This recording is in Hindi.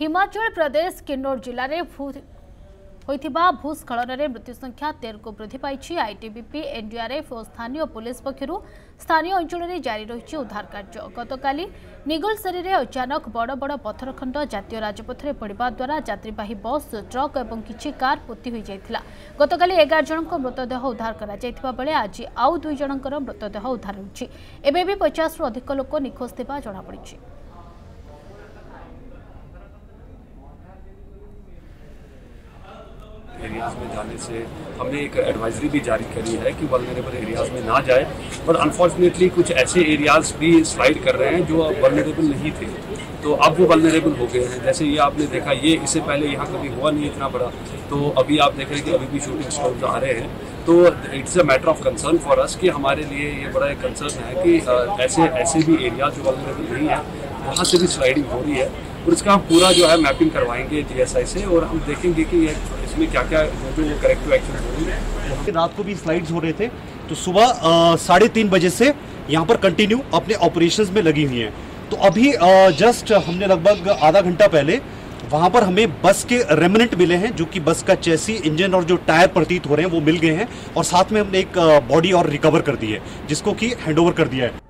हिमाचल प्रदेश किन्नौर जिले में भूस्खलन में मृत्यु संख्या 13 को वृद्धि पाई। आईटीबीपी एनडीआरएफ और स्थानीय पुलिस पक्षर स्थानीय अंचल में जारी रही उद्धार कार्य। गतकाली निगलसेरी में अचानक बड़ बड़ पत्थर खंड जातीय राजपथे पड़ा द्वारा यात्रीवाही बस ट्रक और किसी कार पोती हो जाता। गतकाली 11 जन मृतदेह उद्धार कर आज आउ 2 जन मृतदेह उद्धार होती। एबे भी 50 अधिक लोक निखोज ता जमापड़ी। एरियाज में जाने से हमने एक एडवाइजरी भी जारी करी है कि वल्नरेबल एरियाज में ना जाए, पर अनफॉर्चुनेटली कुछ ऐसे एरियाज भी स्लाइड कर रहे हैं जो वल्नरेबल नहीं थे, तो अब वो वल्नरेबल हो गए हैं। जैसे ये आपने देखा, ये इससे पहले यहाँ कभी हुआ नहीं इतना बड़ा, तो अभी आप देख रहे हैं कि अभी भी शूटिंग स्पॉट आ रहे हैं। तो it's a matter of concern for us कि हमारे लिए ये बड़ा एक कंसर्न है कि ऐसे भी एरियाज जो वल्नरेबल नहीं है वहाँ से भी स्लाइडिंग हो रही है। और इसका हम पूरा जो है मैपिंग करवाएंगे जीएसआई से, और हम देखेंगे कि ये इसमें क्या क्या जो करेक्टिव एक्शन हो रही। रात को भी स्लाइड्स हो रहे थे, तो सुबह 3:30 बजे से यहाँ पर कंटिन्यू अपने ऑपरेशंस में लगी हुई हैं। तो अभी जस्ट हमने लगभग आधा घंटा पहले वहाँ पर हमें बस के रेमिनेंट मिले हैं, जो कि बस का चेसी, इंजन और जो टायर प्रतीत हो रहे हैं वो मिल गए हैं, और साथ में हमने एक बॉडी और रिकवर कर दी है जिसको कि हैंड ओवर कर दिया है।